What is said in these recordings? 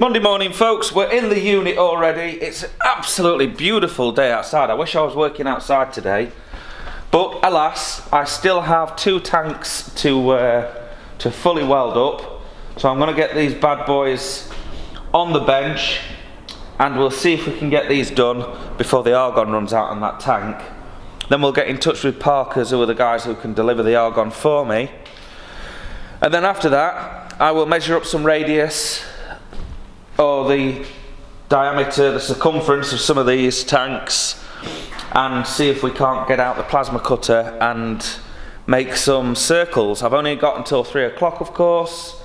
Monday morning, folks, we're in the unit already. It's an absolutely beautiful day outside. I wish I was working outside today, but alas, I still have two tanks to fully weld up. So I'm gonna get these bad boys on the bench and we'll see if we can get these done before the argon runs out on that tank. Then we'll get in touch with Parker's, who are the guys who can deliver the argon for me. And then after that, I will measure up some radius, or the diameter, the circumference of some of these tanks, and see if we can't get out the plasma cutter and make some circles. I've only got until 3 o'clock, of course,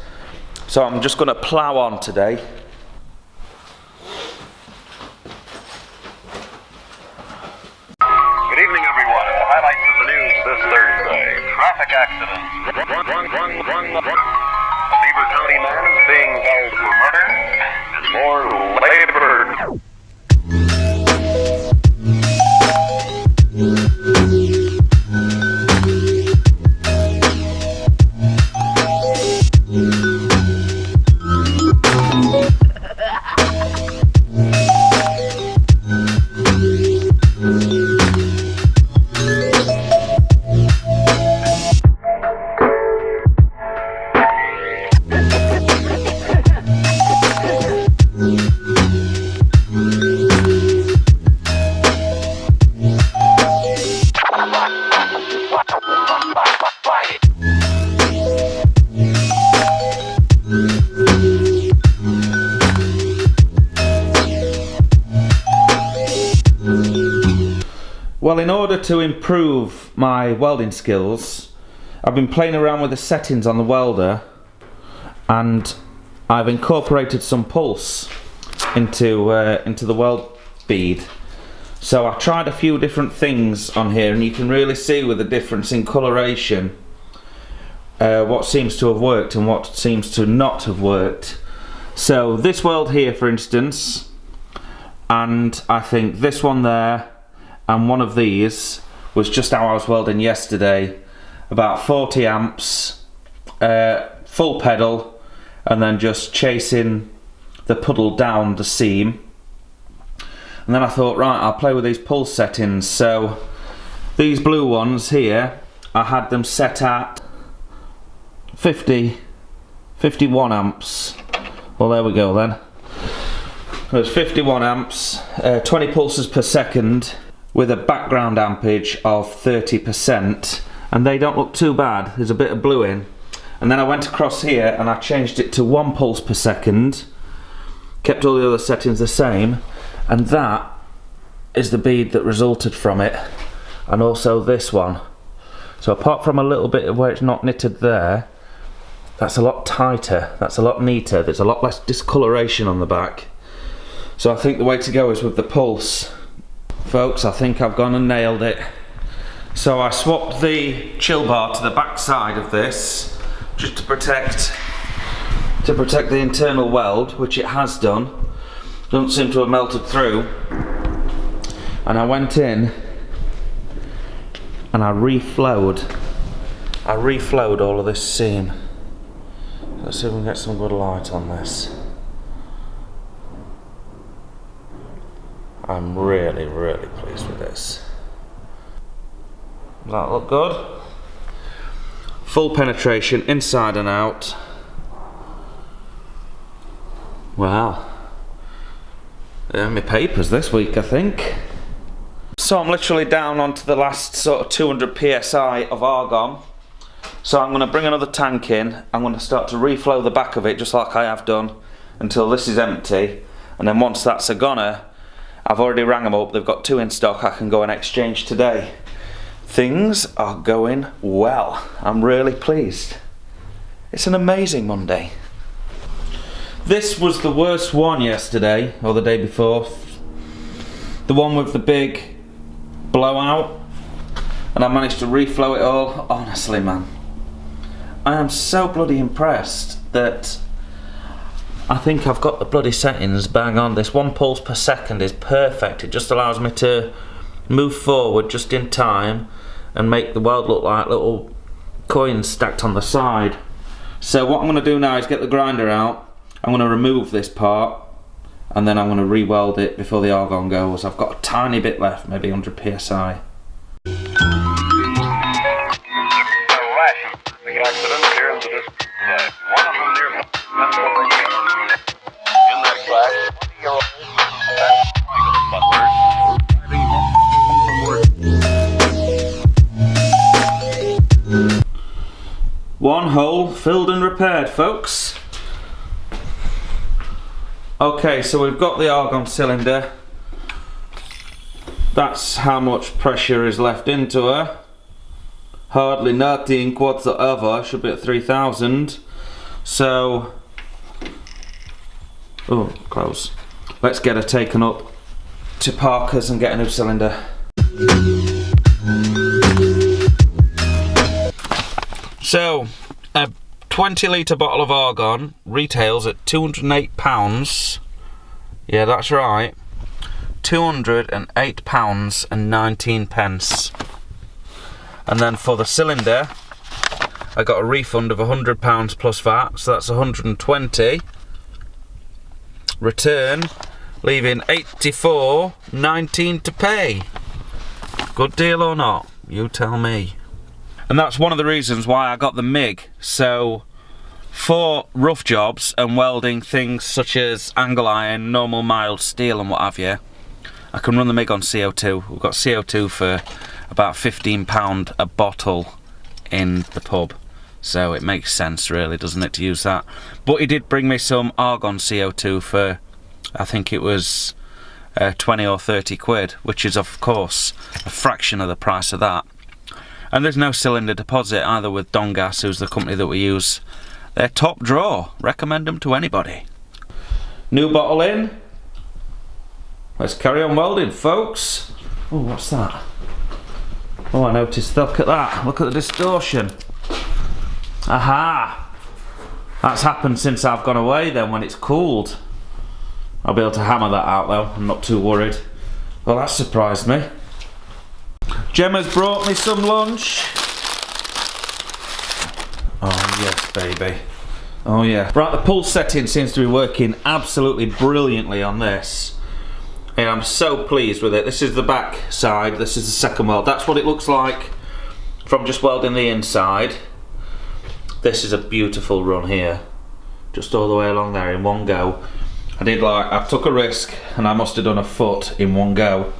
so I'm just gonna plow on today. Good evening, everyone. The highlights of the news this Thursday. Traffic accidents. A Beaver County man is being held for murder. More labor. Well, in order to improve my welding skills, I've been playing around with the settings on the welder, and I've incorporated some pulse into the weld bead. So I've tried a few different things on here, and you can really see with the difference in coloration what seems to have worked and what seems to not have worked. So this weld here, for instance, and I think this one there, and one of these was just how I was welding yesterday, about 40 amps, full pedal, and then just chasing the puddle down the seam. And then I thought, right, I'll play with these pulse settings. So these blue ones here, I had them set at 50, 51 amps. Well, there we go then. There's 51 amps, 20 pulses per second, with a background ampage of 30%, and they don't look too bad. There's a bit of blue in. And then I went across here and I changed it to 1 pulse per second, kept all the other settings the same, and that is the bead that resulted from it, and also this one. So apart from a little bit of where it's not knitted there, that's a lot tighter, that's a lot neater, there's a lot less discoloration on the back. So I think the way to go is with the pulse. Folks, I think I've gone and nailed it. So I swapped the chill bar to the back side of this, just to protect the internal weld, which it has done. Doesn't seem to have melted through. And I went in and I reflowed. I reflowed all of this seam. Let's see if we can get some good light on this. I'm really, really pleased with this. Does that look good? Full penetration inside and out. Wow. They're my papers this week, I think. So I'm literally down onto the last sort of 200 psi of argon. So I'm gonna bring another tank in. I'm gonna start to reflow the back of it, just like I have done, until this is empty. And then once that's a goner, I've already rang them up, they've got 2 in stock, I can go and exchange today. Things are going well. I'm really pleased. It's an amazing Monday. This was the worst one yesterday, or the day before. The one with the big blowout, and I managed to reflow it all. Honestly, man, I am so bloody impressed that I think I've got the bloody settings bang on. This 1 pulse per second is perfect. It just allows me to move forward just in time and make the weld look like little coins stacked on the side. So what I'm gonna do now is get the grinder out. I'm going to remove this part and then I'm going to re-weld it before the argon goes. I've got a tiny bit left, maybe 100 psi. One hole filled and repaired, folks. Okay, so we've got the argon cylinder. That's how much pressure is left into her. Hardly nothing whatsoever. Should be at 3,000. So, oh, close. Let's get her taken up to Parker's and get a new cylinder. So, a 20-litre bottle of argon retails at £208. Yeah, that's right. £208.19. And then for the cylinder, I got a refund of £100 plus VAT, so that's 120. Return, leaving £84.19 to pay. Good deal or not? You tell me. And that's one of the reasons why I got the MIG. So for rough jobs and welding things such as angle iron, normal mild steel and what have you, I can run the MIG on CO2. We've got CO2 for about £15 a bottle in the pub. So it makes sense really, doesn't it, to use that. But he did bring me some argon CO2 for, I think it was 20 or 30 quid, which is of course a fraction of the price of that. And there's no cylinder deposit either with Dongas, who's the company that we use. They're top drawer. Recommend them to anybody. New bottle in. Let's carry on welding, folks. Oh, what's that? Oh, I noticed. Look at that. Look at the distortion. Aha! That's happened since I've gone away then when it's cooled. I'll be able to hammer that out though. I'm not too worried. Well, that surprised me. Gemma's brought me some lunch. Oh yes, baby. Oh yeah. Right, the pulse setting seems to be working absolutely brilliantly on this. And I'm so pleased with it. This is the back side, this is the second weld. That's what it looks like from just welding the inside. This is a beautiful run here. Just all the way along there in one go. I took a risk and I must have done a foot in one go.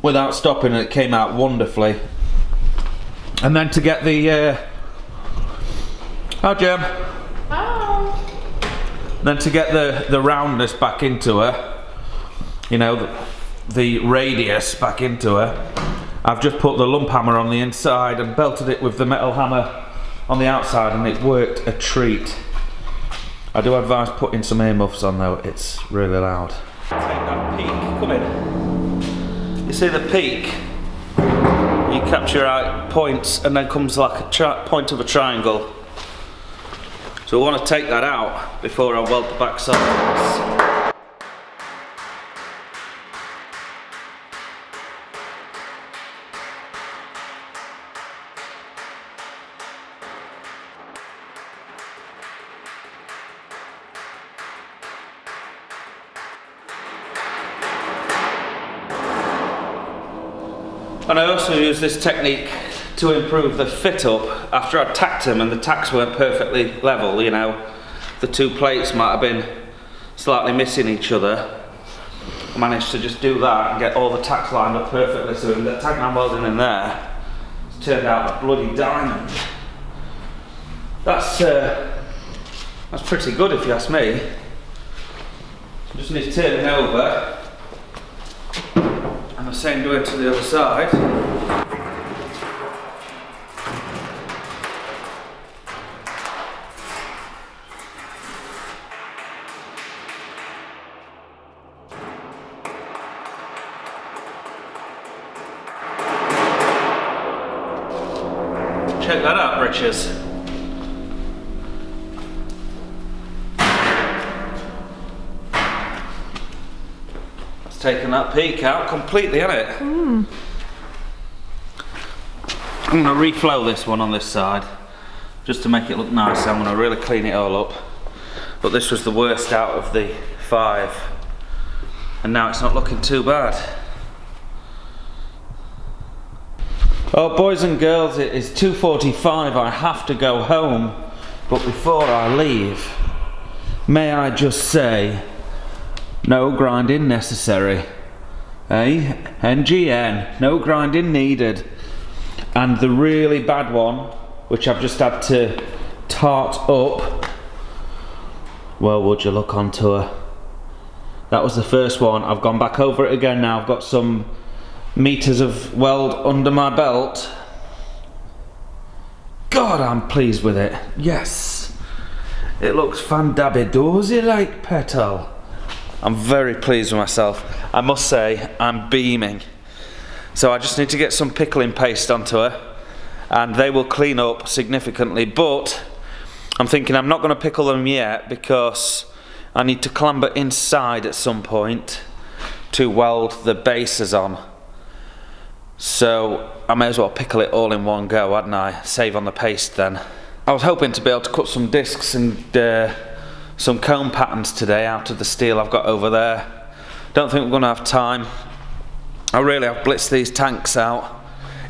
Without stopping, and it came out wonderfully. And then to get the hi Gem. Hi. Then to get the roundness back into her, you know, the radius back into her, I've just put the lump hammer on the inside and belted it with the metal hammer on the outside, and it worked a treat. I do advise putting some earmuffs on though, it's really loud. Take that peek, come in. You see the peak, you capture out points and then comes like a point of a triangle. So we want to take that out before I weld the back side. And I also used this technique to improve the fit up after I'd tacked them and the tacks weren't perfectly level, you know. The two plates might have been slightly missing each other. I managed to just do that and get all the tacks lined up perfectly, so with the tack I'm welding in there, it's turned out a bloody diamond. That's pretty good if you ask me. Just need to turn it over. The same doing to the other side. Check that out, Riches. Taking that peak out completely, isn't it? Mm. I'm going to reflow this one on this side just to make it look nice. I'm going to really clean it all up. but this was the worst out of the 5, and now it's not looking too bad. Oh, boys and girls, it is 2:45. I have to go home, but before I leave, may I just say, no grinding necessary. Eh? NGN, no grinding needed. And the really bad one, which I've just had to tart up, well, would you look onto her? That was the first one. I've gone back over it again now. I've got some meters of weld under my belt. God, I'm pleased with it. Yes, it looks fandabidoozy like petal. I'm very pleased with myself. I must say, I'm beaming. So I just need to get some pickling paste onto her, and they will clean up significantly, but I'm thinking I'm not going to pickle them yet because I need to clamber inside at some point to weld the bases on. So I may as well pickle it all in one go, hadn't I? Save on the paste then. I was hoping to be able to cut some discs and some cone patterns today out of the steel I've got over there. Don't think we're going to have time. I really have blitzed these tanks out.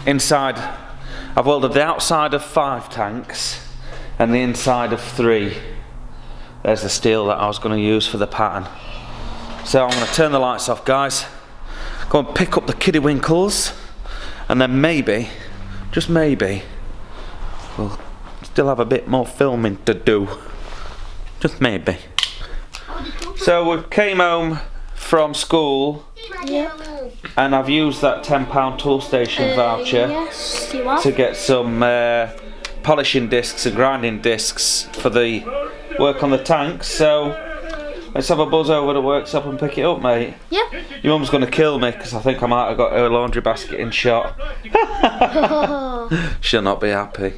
Inside, I've welded the outside of 5 tanks and the inside of 3. There's the steel that I was going to use for the pattern. So I'm going to turn the lights off, guys. Go and pick up the kiddywinkles, and then maybe, just maybe, we'll still have a bit more filming to do. Just maybe. So we came home from school, yep, and I've used that £10 tool station voucher, yes, to get some polishing discs and grinding discs for the work on the tanks. So let's have a buzz over to the workshop and pick it up, mate. Yeah. Your mum's going to kill me because I think I might have got her laundry basket in shot. She'll not be happy.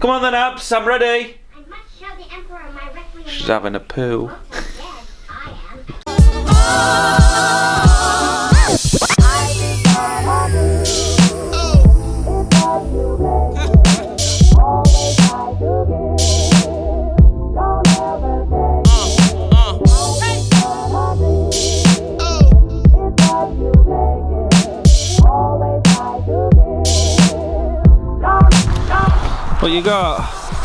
Come on then, Abs, I'm ready. I must show the Emperor my requiem. She's having a poo. What you got?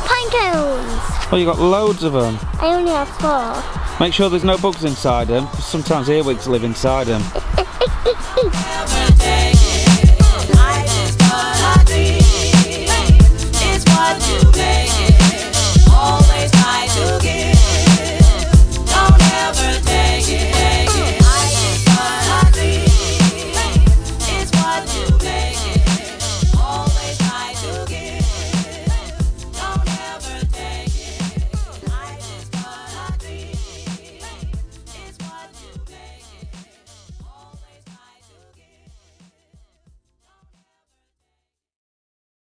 Pine cones. Oh, you got loads of them. I only have 4. Make sure there's no bugs inside them, because sometimes earwigs live inside them.